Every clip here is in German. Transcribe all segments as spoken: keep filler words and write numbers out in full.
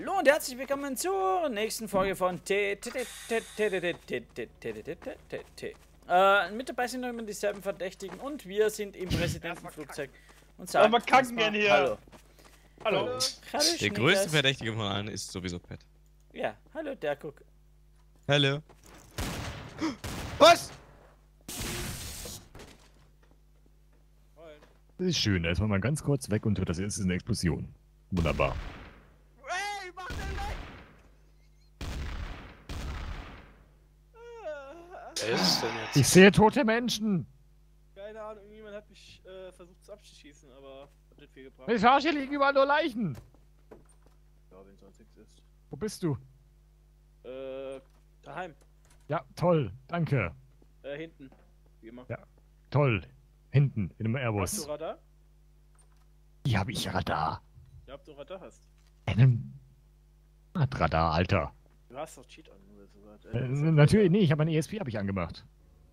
Hallo und herzlich willkommen zur nächsten Folge von T T T. Äh, mit dabei sind noch immer dieselben Verdächtigen und wir sind im Präsidentenflugzeug. Und sagen wir kacken wir hier. Hallo. Hallo. Der größte Verdächtige von allen ist sowieso Pat. Ja, hallo, der guck. Hallo. Was? Das ist schön, da ist man mal ganz kurz weg und das ist eine Explosion. Wunderbar. Ey, mach den weg! Was ist denn jetzt? Ich sehe tote Menschen! Keine Ahnung, irgendjemand hat mich äh, versucht zu abzuschießen, aber hat nicht viel gebracht. Ich sage, hier liegen überall nur Leichen! Ja, wenn sonst nichts ist. Wo bist du? Äh, daheim. Ja, toll, danke. Äh, hinten. Wie immer. Ja, toll. Hinten, in einem Airbus. Hast du Radar? Hier habe ich Radar. Ja, ob du Radar hast. Einem Radar, Alter. Du hast doch Cheat angemacht. Äh, natürlich, nee, ich habe mein E S P habe ich angemacht.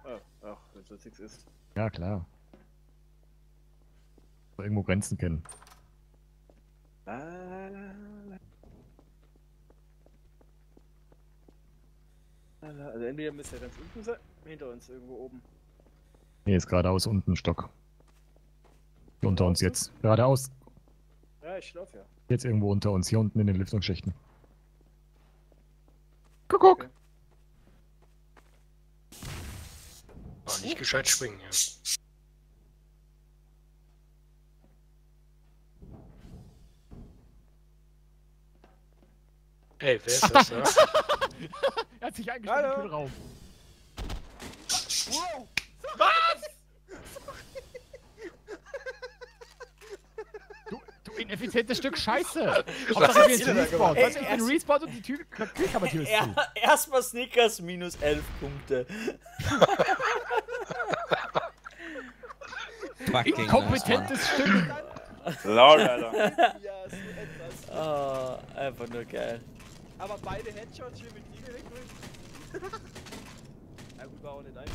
Oh, ach, wenn es nichts ist. Ja, klar. Irgendwo Grenzen kennen. La, la, la. La, la. Also entweder müsste er ganz unten sein, hinter uns irgendwo oben. Nee, ist geradeaus unten, Stock. Hier unter uns jetzt. Geradeaus. Ja, ich schlafe ja. Jetzt irgendwo unter uns, hier unten in den Lüftungsschichten. Guck, guck! Okay. Oh, nicht gescheit springen, ja. Ey, wer ist das, ne? Er hat sich eingeschaltet im Kühlraum. Wow! Was? Du, du ineffizientes Stück Scheiße! Hauptsache wir sind respawned. Was ist denn respawned und die Kühlkammertür ist zu? Erstmal Snickers minus elf Punkte. Inkompetentes Stück. Lord, Alter. Oh, einfach nur geil. Aber beide Headshots hier mit Igel wegdrücken. Ja gut, war auch nicht einfach.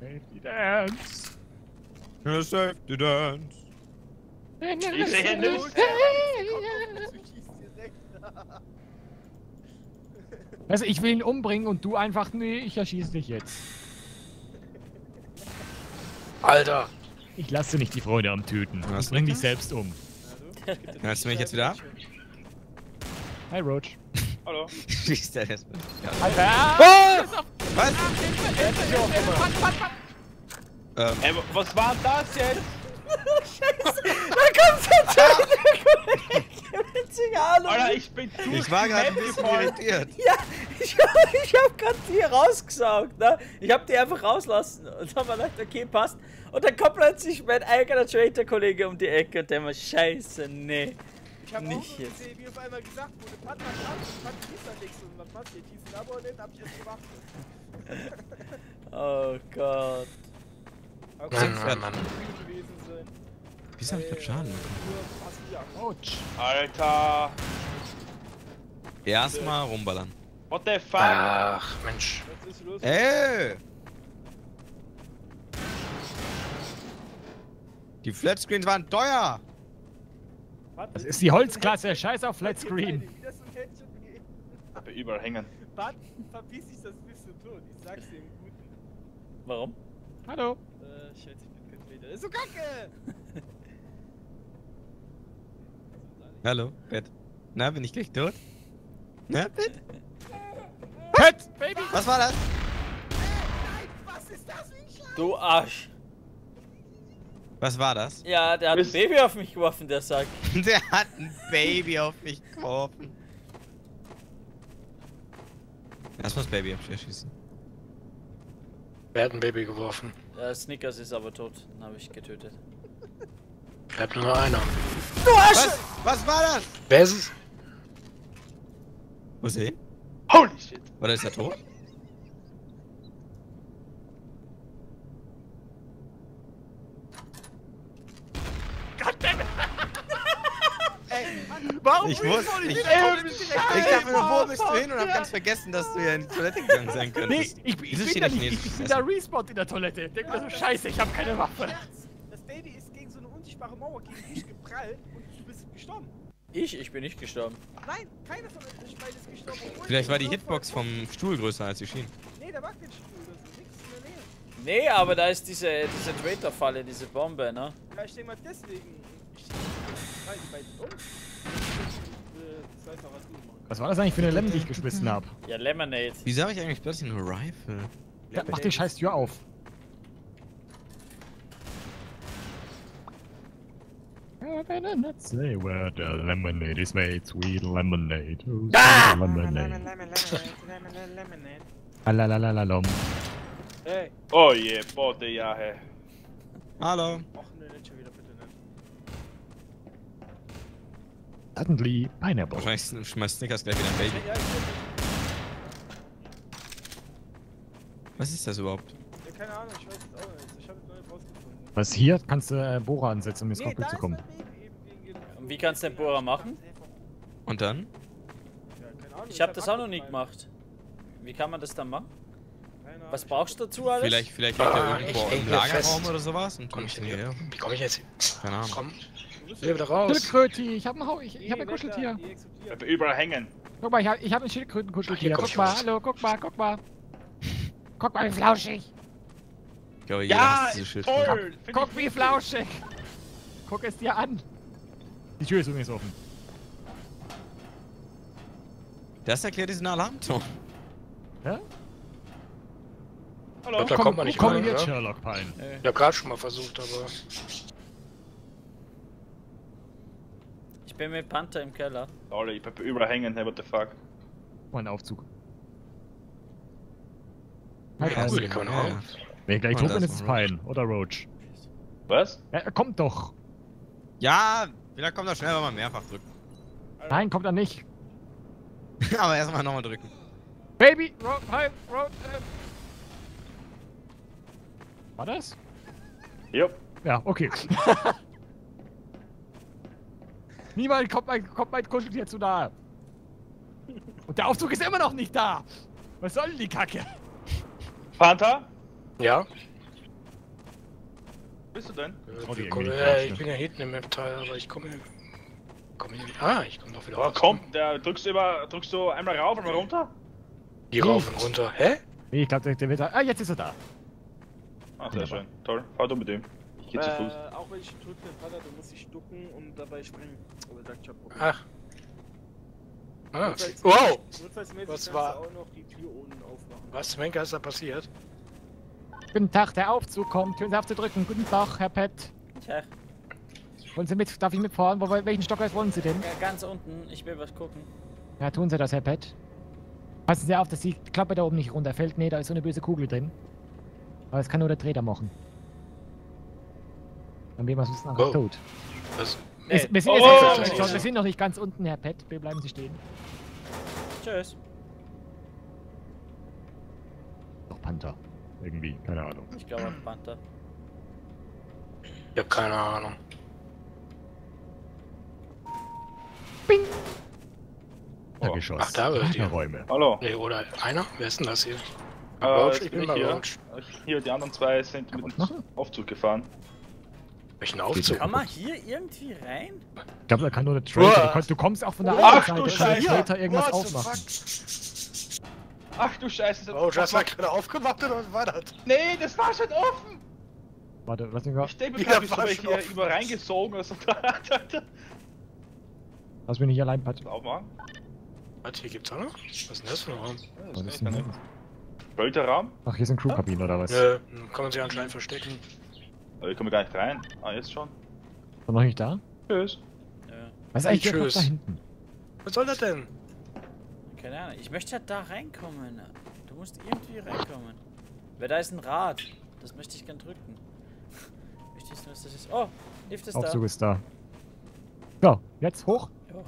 Safety Dance! The Safety Dance! Ich sehe nicht! Also ich will ihn umbringen und du einfach, nee, ich erschieße dich jetzt. Alter! Ich lasse nicht die Freude am Töten. Ich bring dich selbst um. Kannst du mich jetzt wieder ab? Hi Roach. Hallo. Wie ist der jetzt? Alter! Was? Ey, was war das jetzt? Scheiße! Da kommt der Töne! Witzige Ahnung! Alter, ich bin zu. Ich war gerade ein bisschen irritiert. Ja, ich hab, ich hab grad die rausgesaugt, ne? Ich hab die einfach rauslassen. Und dann hab ich gedacht, okay, passt. Und dann kommt plötzlich mein eigener Traitor-Kollege um die Ecke und der immer, Scheiße, nee. Ich hab nicht auch gesehen, jetzt. Wie auf einmal gesagt wurde, Pat macht ab, Pat schießt da nichts und was passiert, schießt ein Abo nicht, hab ich jetzt gemacht. Oh Gott. Okay, Mann, Mann. Wieso hab ich grad Schaden bekommen? Alter! Erstmal rumballern. What the fuck? Ach, Mensch. Was ist los? Ey! Die Flatscreens waren teuer! Das ist die Holzklasse, scheiß auf Flatscreen. Aber überall hängen. Bad, verpiss dich, das bist du tot. Ich sag's dir im Guten. Warum? Hallo. Äh, scheiße, ich bin kein Peter. Ist so kacke! Hallo, Pat. Na, bin ich gleich tot? Na, Pat? Pat! Baby! Was war das? Nein, was ist das für ein Scheiß? Du Arsch! Was war das? Ja, der hat ein Baby auf mich geworfen, der Sack. Der hat ein Baby auf mich geworfen. Lass mal das Baby abschießen. Wer hat ein Baby geworfen? Ja, Snickers ist aber tot. Den habe ich getötet. Bleibt nur einer. Du Arsch! Was? Was war das? Wer ist es? Wo ist er? Holy shit! Oder ist er tot? Warum ich wusste nicht. Ich, ich dachte nur, wo bist du hin und hab ganz vergessen, dass du ja in die Toilette gegangen sein könntest. Nee, ich, ich, ich bin da nicht. Ich bin da respawned in der Toilette. Denk mir so, scheiße, ich hab keine Waffe. Das Baby ist gegen so eine unsichtbare Mauer gegen mich gebracht. Krallen und du bist gestorben. Ich? Ich bin nicht gestorben. Nein, keiner von euch ist gestorben. Vielleicht war die Hitbox vom Stuhl größer als die Schienen. Nee, der mag den Stuhl, das ist nichts in der Nähe. Nee, aber da ist diese, diese Traitor-Falle, diese Bombe, ne? Ja, ich denke mal deswegen. Ich denke mal, die beiden. Was war das eigentlich für eine Lem, die ich geschmissen habe? Ja, Lemonade. Wieso habe ich eigentlich plötzlich eine Rifle? Ja, mach die scheiß Tür auf. I better not say where the lemonade is made, sweet lemonade. Oh, ah! Sweet lemonade. Lemonade. Lemonade. Hey. Oh je, Bote, ja, hey. Hallo. Ach ne, nicht schon wieder, bitte nicht. Suddenly, Pineapple. Wahrscheinlich schmeißt Snickers gleich wieder ein Baby. Was ist das überhaupt? Ja, keine Ahnung, ich weiß es auch nicht. Ich hab jetzt noch nicht rausgefunden. Was hier? Kannst du äh, Bohrer ansetzen, um ins nee, Cockpit zu kommen. Und wie kannst du den Bohrer machen? Und dann? Ja, keine Ahnung, ich hab das auch noch nie gemacht. Wie kann man das dann machen? Was brauchst du dazu alles? Vielleicht, vielleicht liegt er irgendwo im Lagerraum oder sowas. Und komm ich denn hier? Wie komm ich jetzt hin? Keine Ahnung. Komm. Geh wieder raus. Schildkröti, ich hab ein, Hau ich, ich hab ein Kuscheltier. Überall hängen. Guck mal, ich hab, ich hab ein Schildkrötenkuscheltier. Guck mal, hallo, guck mal, guck mal. Guck mal, wie flauschig. Ich glaube, ja, ist toll. Guck, guck wie flauschig. Guck es dir an. Die Tür ist übrigens offen. Das erklärt diesen Alarmton. Ja? Hallo? Ich glaub, da komm, kommt man nicht rein, jetzt, Sherlock Pine. Äh. Ich hab grad schon mal versucht, aber... Ich bin mit Panther im Keller. Sorry, ich bleib überall hängen, hey, what the fuck. Mein Aufzug. Halt ja, cool, kann man auch. Ja. Wenn ich gleich tot bin, ist es Pine oder Roach. Was? Ja, er kommt doch. Ja, vielleicht kommt er schnell, wenn man mehrfach drückt. Nein, kommt er nicht. Aber erstmal nochmal drücken. Baby, Roach, Pine, Roach. Äh. War das? Jupp. Ja, okay. Niemand kommt mein, kommt mein Kuscheltier zu nahe. Und der Aufzug ist immer noch nicht da. Was soll denn die Kacke? Panther? Ja? Bist du denn? Äh, oh, ich, komm, äh, ich bin ja hinten im Map-Teil, aber ich komme... Komm in, ah, ich komme noch wieder raus. Komm, da drückst du immer, drückst du einmal rauf und mal runter? Die hm. rauf und runter, hä? Nee, ich glaube, der, der wird da... Ah, jetzt ist er da! Ach, sehr schön. Toll, fahr du mit dem. Ich geh äh, zu Fuß. Auch wenn ich drücke, Vater, du musst dich ducken und dabei springen. Oh, sagt schon. Ach. Ah. Wow! Was war... Auch noch die Tür unten aufmachen. Was, Menke, ist da passiert? Guten Tag, der Aufzug kommt. Hören Sie auf zu drücken. Guten Tag, Herr Pat. Tja. Wollen Sie mit? Darf ich mitfahren? Wo, welchen Stockwerk wollen Sie denn? Ja, ganz unten. Ich will was gucken. Ja, tun Sie das, Herr Pat. Passen Sie auf, dass die Klappe da oben nicht runterfällt. Nee, da ist so eine böse Kugel drin. Aber das kann nur der Treter machen. Dann gehen wir sonst nachher oh. tot. Was? Nee. Wir, wir, sind oh, oh, oh, oh. wir sind noch nicht ganz unten, Herr Pat. Wir bleiben Sie stehen. Tschüss. Doch, Panther. Irgendwie, keine Ahnung. Ich glaube an Panther. Ich hab keine Ahnung. Bing! Oh. Geschoss. Ach, da wird die Räume. Hallo. Nee, oder einer? Wer ist denn das hier? Äh, Roach, ich bin ich hier. Roach. Hier, die anderen zwei sind mit dem Aufzug gefahren. Welchen Aufzug? Kann man hier irgendwie rein? Ich glaube, da kann nur der Traitor. Oh. Du kommst auch von der oh, anderen Seite. Der Traitor irgendwas oh, aufmachen. Ach du Scheiße, oh, das war gerade aufgewacht oder was war das? Nee, das war schon offen! Warte, was denn war? Ich denke, ich hab mich hier offen. Über reingezogen, was da hatte. Lass mich nicht allein, Pat. Aufmachen. Warte, hier gibt's auch noch? Was ist denn das für ein Raum? Was ist denn das? Bölterraum? Ach, hier sind Crewkabinen oder was? Ja, kann man sich anscheinend verstecken. Aber ich komme gar nicht rein. Ah, jetzt schon. War noch nicht da? Tschüss. Ja. Was ist eigentlich tschüss. Da hinten? Was soll das denn? Keine Ahnung, ich möchte ja da reinkommen. Du musst irgendwie reinkommen. Weil da ist ein Rad. Das möchte ich gern drücken. Möchte ich nur, was das ist. Oh, Lift ist da. Aufzug ist da. So, jetzt hoch. Ja.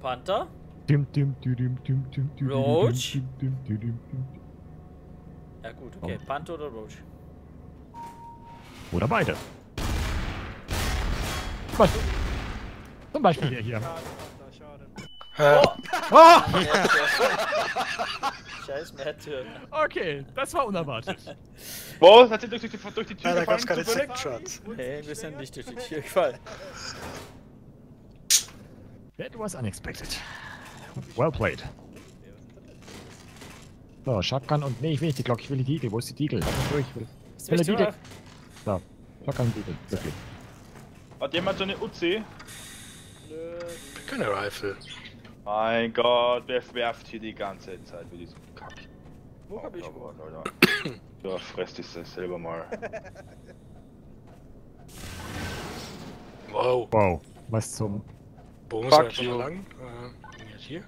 Panther? Roach? Ja gut, okay. Oh. Panther oder Roach? Oder beide. Was? Zum Beispiel hier, hier. Schade, Panther, schade. Oh! Oh! Ja, Scheiß Märtyrer. Okay, das war unerwartet. Boah, hat sie durch, durch, durch die Tür ja, gefallen? Da gab's keine Six-Shots. Hey, wir sind nicht durch die Tür gefallen. That was unexpected. Well played. So, Shotgun und... Ne, ich will nicht die Glock, ich will die Diegel. Wo ist die Diegel? Ich will... Ist die Diegel? So, Shotgun und Diegel. Okay. Hat jemand so eine Uzi? Keine Rifle. Mein Gott, wer werft hier die ganze Zeit mit diesem Kack? Wo hab ich? Oh, ja, fress dich das selber mal. Wow. Wow. Was zum... Bonus einfach mal lang. Äh, jetzt hier.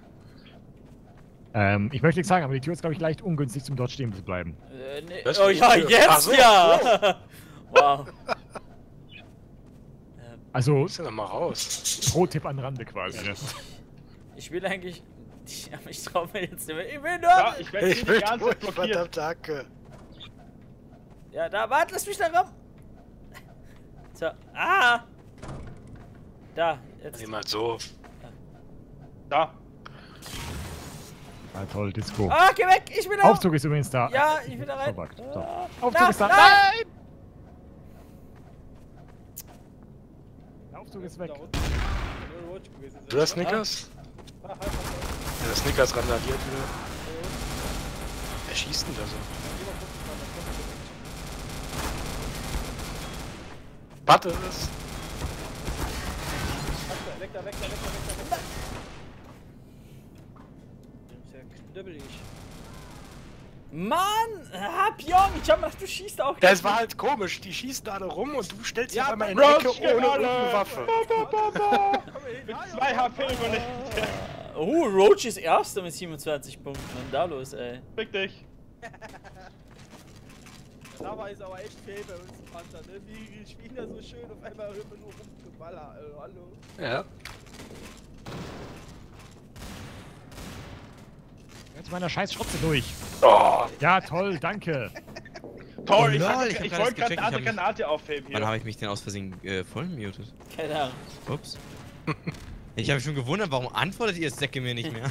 Ähm, ich möchte nichts sagen, aber die Tür ist, glaube ich, leicht ungünstig zum dort stehen zu bleiben. Äh, ne. Oh ja, Tür. Jetzt, so. Ja! Wow. Also, ist ja mal raus. Pro-Tipp an Rande quasi. Ja. Ich will eigentlich. Ich, ich trau mir jetzt nicht mehr. Ich will nur. Ja, ich werde die ganze Zeit blockiert. Danke. Ja, da, warte, lass mich da rum. So, ah! Da, jetzt. Nimm mal so. Da. Ah, toll, Disco. Ah, geh weg, ich bin da. Aufzug ist übrigens da. Ja, ich bin da rein. So. Ah. Aufzug da, ist da. Nein! Der Aufzug ist weg. Du hast Snickers? Ja, der Snickers randaliert wieder. Wer schießt denn da so? Warte es! Weg da, weg da, weg da, weg da, weg da! Zerknüppel ich. Mann! Hab Jong! Ich hab gedacht, du schießt auch. Das war halt komisch, die schießen alle rum und du stellst dich auf einmal in die Ecke ohne irgendeine Waffe. Mit zwei H P überlebt. Oh, Roach ist Erster mit siebenundzwanzig Punkten. Was ist da los, ey? Fick dich. Lava ist aber echt fehl bei uns im Panzer, ne? Die spielen da so schön, auf einmal hüpfen nur rumgeballer. Hallo? Ja. Jetzt meiner scheiß Schrotze durch. Oh. Ja, toll, danke. Toll, oh, ich, lol, ich, ich wollte gerade eine andere Granate aufheben hier. Wann habe ich mich denn aus Versehen äh, voll muted? Keine Ahnung. Ups. Ich habe mich schon gewundert, warum antwortet ihr Säcke mir nicht mehr?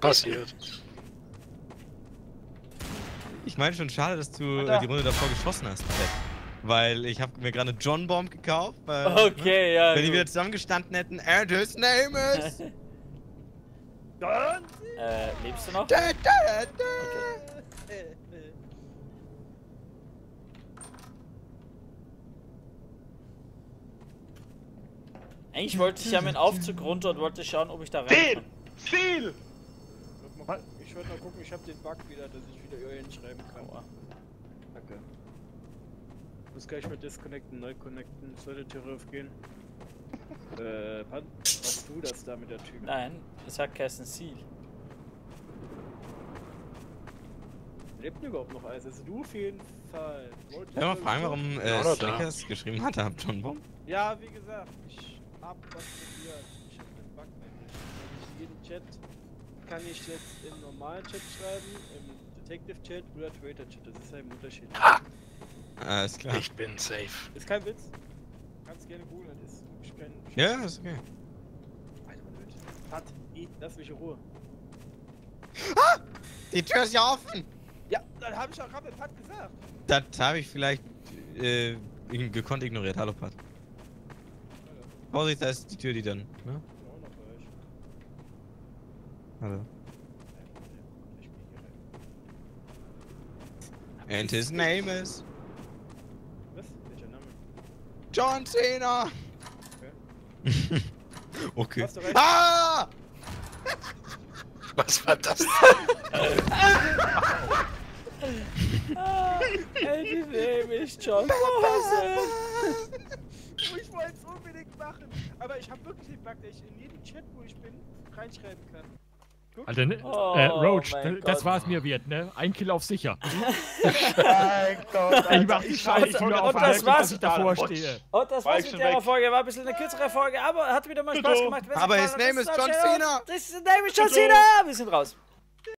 Passiert. Ich meine schon, schade, dass du äh, die Runde davor geschossen hast. Weil ich habe mir gerade eine John Bomb gekauft. Weil, okay, ne? Ja. Wenn gut. Die wieder zusammengestanden hätten, and his name is... Äh, lebst du noch? Da, da, da, da. Okay. Eigentlich wollte ich ja mit dem Aufzug runter und wollte schauen, ob ich da rein Ziel! Ich wollte mal gucken, ich hab den Bug wieder, dass ich wieder Öl hinschreiben kann. Danke. Okay. Ich muss gleich mal disconnecten, neu connecten, sollte Tür raufgehen. Äh, Pan, machst du das da mit der Tür? Nein, es hat Kerstin Ziel. Lebt überhaupt noch alles? Also du auf jeden Fall. Ich kann mal fragen, warum äh, Snickers geschrieben hat, habt schon Bomb? Ja, wie gesagt, ich hab was probiert. Ich hab den Bug nämlich. Jeden Chat kann ich jetzt im normalen Chat schreiben, im Detective Chat oder Twitter Chat. Das ist ja ein Unterschied. Ha! Alles klar. Ich bin safe. Ist kein Witz. Kannst gerne googeln, das ist wirklich kein... Ja, ist okay. Alter, man wird... Pat, lass mich in Ruhe. Ah! Die Tür ist ja offen! Ja, dann hab ich auch gerade mit Pat gesagt. Das habe ich vielleicht äh, gekonnt ignoriert. Hallo Pat. Hallo. Vorsicht, da ist die Tür, die dann... Ne? Ich bin auch noch bei euch. Hallo. And his name is... John Cena! Okay. Okay. Ah! Was war das? Ah, ey, nehme ich John Cena! Ich wollte es unbedingt machen, aber ich habe wirklich den Bug, dass ich in jedem Chat, wo ich bin, reinschreiben kann. Guck. Alter, ne? Oh, äh, Roach, das war's mir wert, ne? Ein Kill auf sicher. Mein Gott, ich mach die Scheiße nur auf alles, dass ich davor stehe. Und das war's mit der Folge, war ein bisschen eine kürzere Folge, aber hat wieder mal Spaß gemacht. Aber his name is John Cena! His name is John Cena! Wir sind raus.